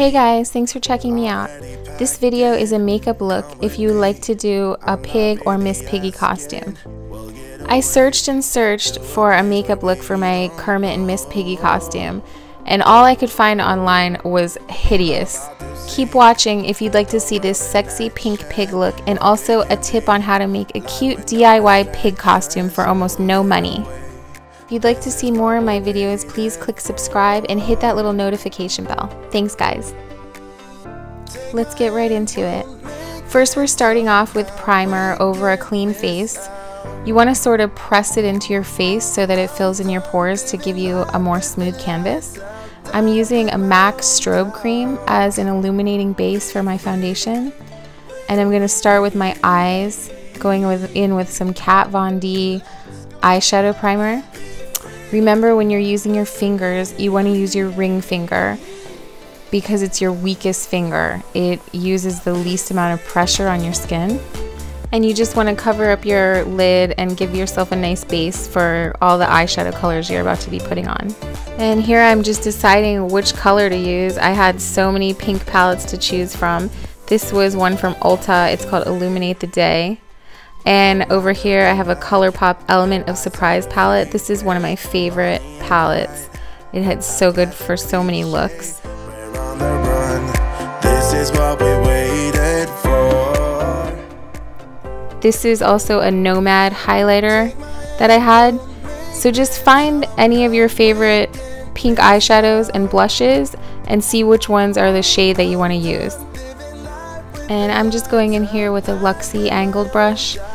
Hey guys, thanks for checking me out. This video is a makeup look if you like to do a pig or Miss Piggy costume. I searched and searched for a makeup look for my Kermit and Miss Piggy costume, and all I could find online was hideous. Keep watching if you'd like to see this sexy pink pig look and also a tip on how to make a cute DIY pig costume for almost no money. If you'd like to see more of my videos, please click subscribe and hit that little notification bell. Thanks guys. Let's get right into it. First, we're starting off with primer over a clean face. You want to sort of press it into your face so that it fills in your pores to give you a more smooth canvas. I'm using a MAC strobe cream as an illuminating base for my foundation, and I'm going to start with my eyes, going in with some Kat Von D eyeshadow primer. Remember, when you're using your fingers, you want to use your ring finger because it's your weakest finger. It uses the least amount of pressure on your skin, and you just want to cover up your lid and give yourself a nice base for all the eyeshadow colors you're about to be putting on. And here I'm just deciding which color to use. I had so many pink palettes to choose from. This was one from Ulta. It's called Illuminate the Day. And over here I have a ColourPop Element of Surprise palette. This is one of my favorite palettes. It had so good for so many looks. We're on the run. This is what we waited for. This is also a Nomad highlighter that I had. So just find any of your favorite pink eyeshadows and blushes and see which ones are the shade that you want to use. And I'm just going in here with a Luxie angled brush. I'm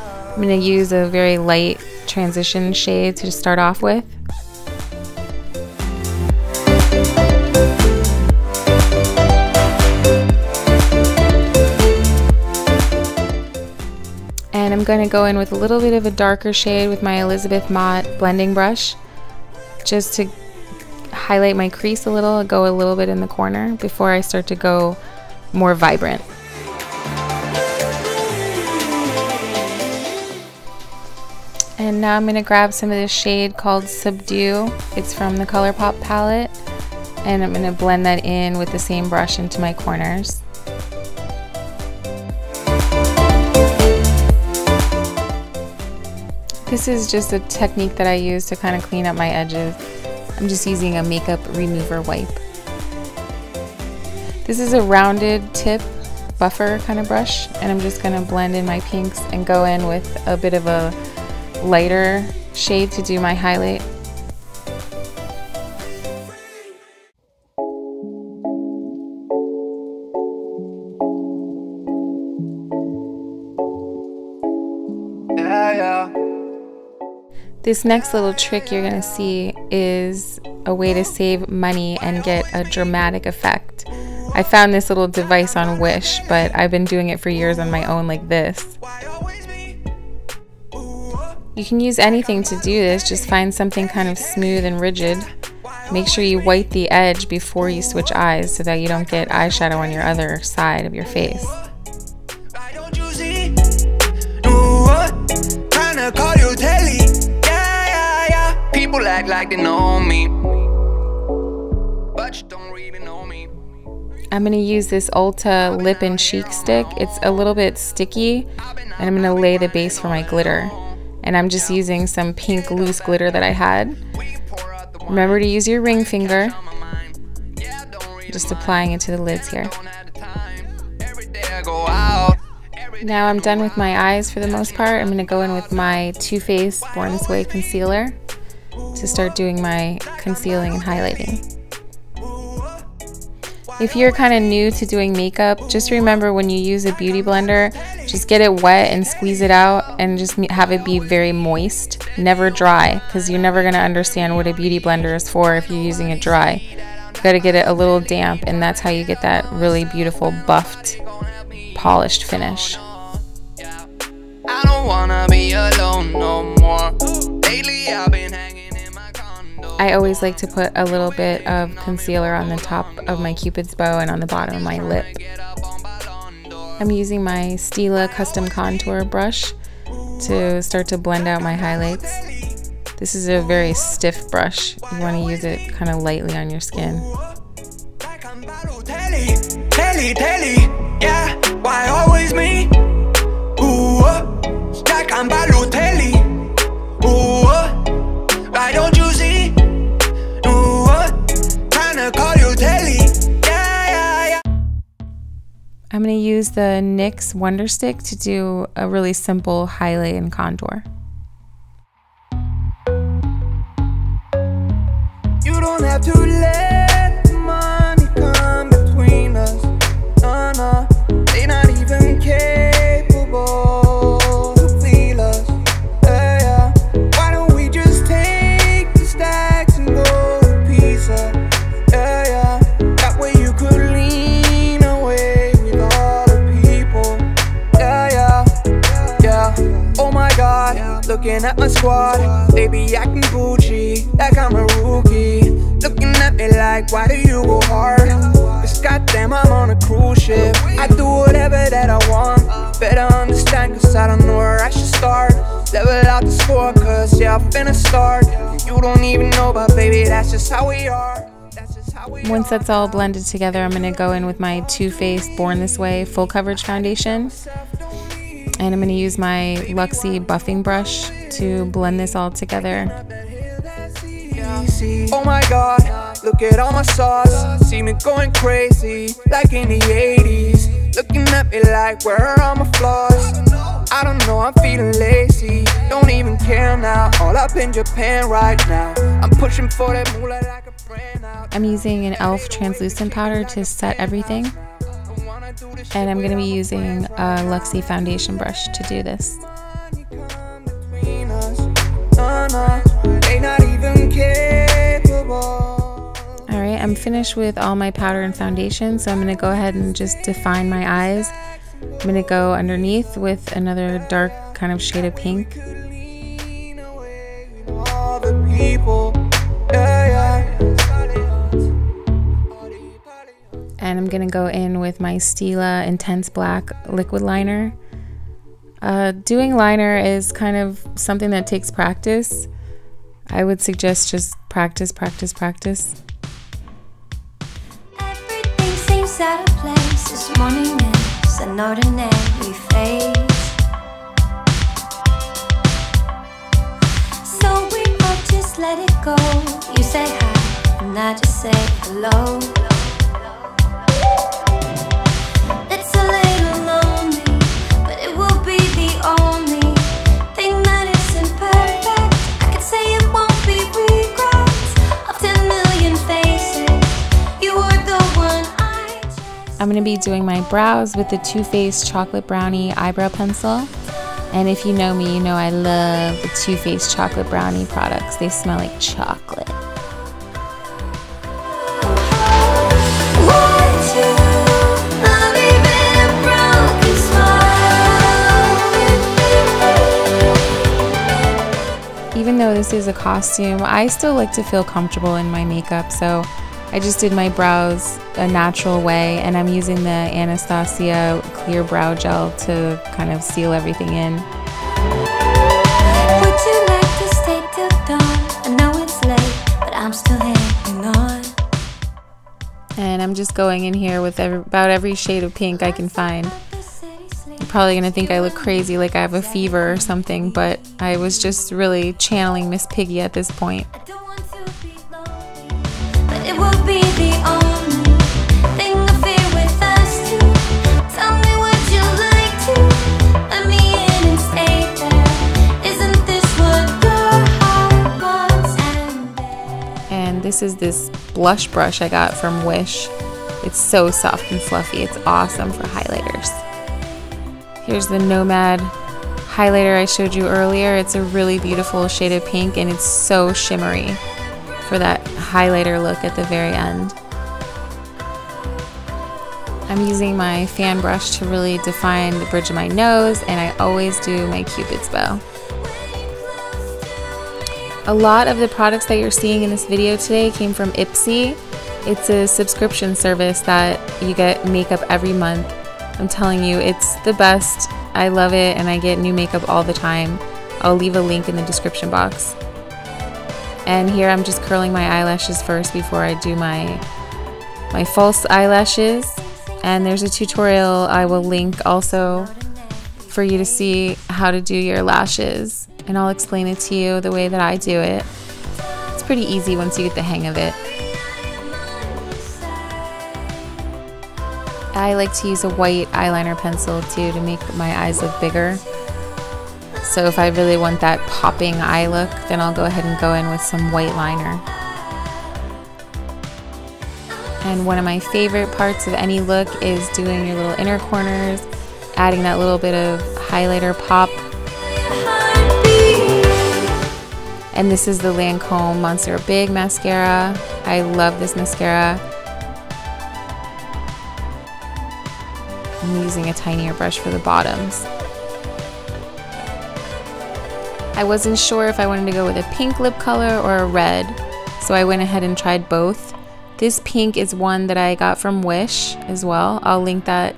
going to use a very light transition shade to start off with. And I'm going to go in with a little bit of a darker shade with my Elizabeth Mott blending brush, just to highlight my crease a little, go a little bit in the corner before I start to go more vibrant. And now I'm going to grab some of this shade called Subdue. It's from the ColourPop palette, and I'm going to blend that in with the same brush into my corners. This is just a technique that I use to kind of clean up my edges. I'm just using a makeup remover wipe. This is a rounded tip buffer kind of brush, and I'm just going to blend in my pinks and go in with a bit of a lighter shade to do my highlight. This next little trick you're going to see is a way to save money and get a dramatic effect. I found this little device on Wish, but I've been doing it for years on my own like this. You can use anything to do this, just find something kind of smooth and rigid. Make sure you white the edge before you switch eyes so that you don't get eyeshadow on your other side of your face. Like they know me, but you don't even know me. I'm going to use this Ulta lip and cheek stick. It's a little bit sticky, and I'm going to lay the base for my glitter. And I'm just using some pink loose glitter that I had. Remember to use your ring finger. Just applying it to the lids here. Now I'm done with my eyes for the most part. I'm going to go in with my Too Faced Born This Way concealer to start doing my concealing and highlighting. If you're kind of new to doing makeup, just remember when you use a beauty blender, just get it wet and squeeze it out and just have it be very moist, never dry, because you're never going to understand what a beauty blender is for if you're using it dry. You got to get it a little damp, and that's how you get that really beautiful buffed, polished finish. I don't want to be alone no more. Lately I've been hanging. I always like to put a little bit of concealer on the top of my Cupid's bow and on the bottom of my lip. I'm using my Stila Custom Contour brush to start to blend out my highlights. This is a very stiff brush. You want to use it kind of lightly on your skin. Telly, yeah, why always me? Ooh, like I'm Balotelli. Ooh, why don't you see? Ooh, tryna call you Telly, yeah. I'm gonna use the NYX Wonder Stick to do a really simple highlight and contour. You don't have to let looking at my squad, baby acting Gucci, like I'm a rookie. Looking at me like, why do you go hard? Cause goddamn I'm on a cruise ship. I do whatever that I want, better understand cause I don't know where I should start. Level out the score cause yeah, I'm finna start. You don't even know, but baby that's just how we are. Once that's all blended together, I'm gonna go in with my Too Faced Born This Way full coverage foundation. And I'm going to use my Luxie buffing brush to blend this all together. Oh my god, look at all my sauce. See me going crazy, like in the 80s. Looking at me like, where are all my flaws? I don't know, I'm feeling lazy. Don't even care now, all up in Japan right now. I'm pushing for that moolah like a brand out. I'm using an elf translucent powder to set everything. And I'm going to be using a Luxie foundation brush to do this. Alright, I'm finished with all my powder and foundation, so I'm going to go ahead and just define my eyes. I'm going to go underneath with another dark kind of shade of pink. And I'm gonna go in with my Stila Intense Black liquid liner. Doing liner is kind of something that takes practice. I would suggest just practice. Everything seems out of place. This morning is an ordinary phase. So we both just let it go. You say hi, and I just say hello. I'm going to be doing my brows with the Too Faced Chocolate Brownie Eyebrow Pencil. And if you know me, you know I love the Too Faced Chocolate Brownie products. They smell like chocolate. Even though this is a costume, I still like to feel comfortable in my makeup, so I just did my brows a natural way, and I'm using the Anastasia clear brow gel to kind of seal everything in. Would you like to stay till dawn? I know it's late, but I'm still hanging on. And I'm just going in here with about every shade of pink I can find. You're probably gonna think I look crazy, like I have a fever or something, but I was just really channeling Miss Piggy at this point. It will be the only thing I fear with us two. Tell me what you like to. Let me in and stay there. Isn't this what your heart wants? And this is this blush brush I got from Wish. It's so soft and fluffy. It's awesome for highlighters. Here's the Nomad highlighter I showed you earlier. It's a really beautiful shade of pink and it's so shimmery for that highlighter look at the very end. I'm using my fan brush to really define the bridge of my nose, and I always do my Cupid's bow. A lot of the products that you're seeing in this video today came from Ipsy. It's a subscription service that you get makeup every month. I'm telling you, it's the best. I love it, and I get new makeup all the time. I'll leave a link in the description box. And here I'm just curling my eyelashes first before I do my false eyelashes. and there's a tutorial I will link also for you to see how to do your lashes, and I'll explain it to you the way that I do it. It's pretty easy once you get the hang of it. I like to use a white eyeliner pencil too to make my eyes look bigger. So if I really want that popping eye look, then I'll go ahead and go in with some white liner. And one of my favorite parts of any look is doing your little inner corners, adding that little bit of highlighter pop. And this is the Lancôme Monsieur Big mascara. I love this mascara. I'm using a tinier brush for the bottoms. I wasn't sure if I wanted to go with a pink lip color or a red, so I went ahead and tried both. This pink is one that I got from Wish as well. I'll link that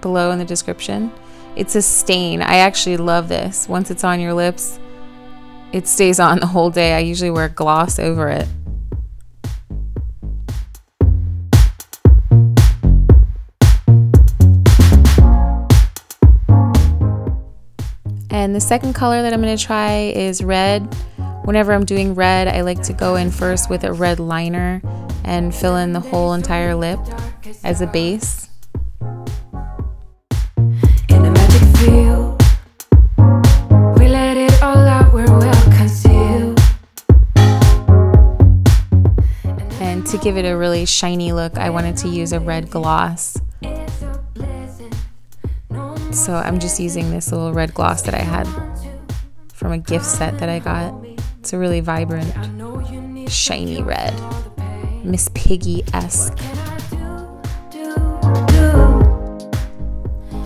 below in the description. It's a stain. I actually love this. Once it's on your lips, it stays on the whole day. I usually wear gloss over it. And the second color that I'm going to try is red. Whenever I'm doing red, I like to go in first with a red liner and fill in the whole entire lip as a base. And to give it a really shiny look, I wanted to use a red gloss. So I'm just using this little red gloss that I had from a gift set that I got. It's a really vibrant, shiny red, Miss Piggy-esque.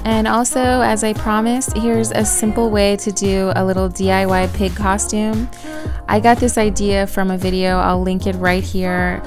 And also, as I promised, here's a simple way to do a little DIY pig costume. I got this idea from a video, I'll link it right here,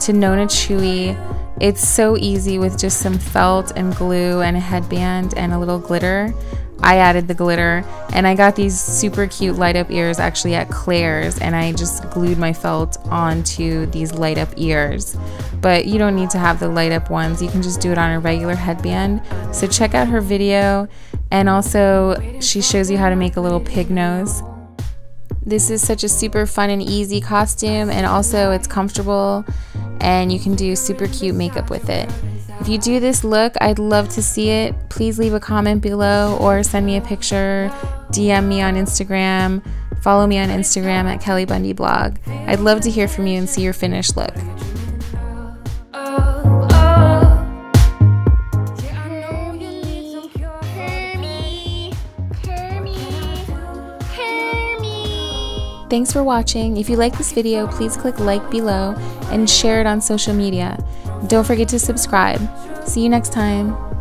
to Nonna Chiuli. It's so easy with just some felt and glue and a headband and a little glitter. I added the glitter, and I got these super cute light up ears actually at Claire's, and I just glued my felt onto these light up ears. But you don't need to have the light up ones, you can just do it on a regular headband. So check out her video, and also she shows you how to make a little pig nose. This is such a super fun and easy costume, and also it's comfortable and you can do super cute makeup with it. If you do this look, I'd love to see it. Please leave a comment below or send me a picture, DM me on Instagram, follow me on Instagram at kellybundiblog. I'd love to hear from you and see your finished look. Thanks for watching. If you like this video, please click like below and share it on social media. Don't forget to subscribe. See you next time.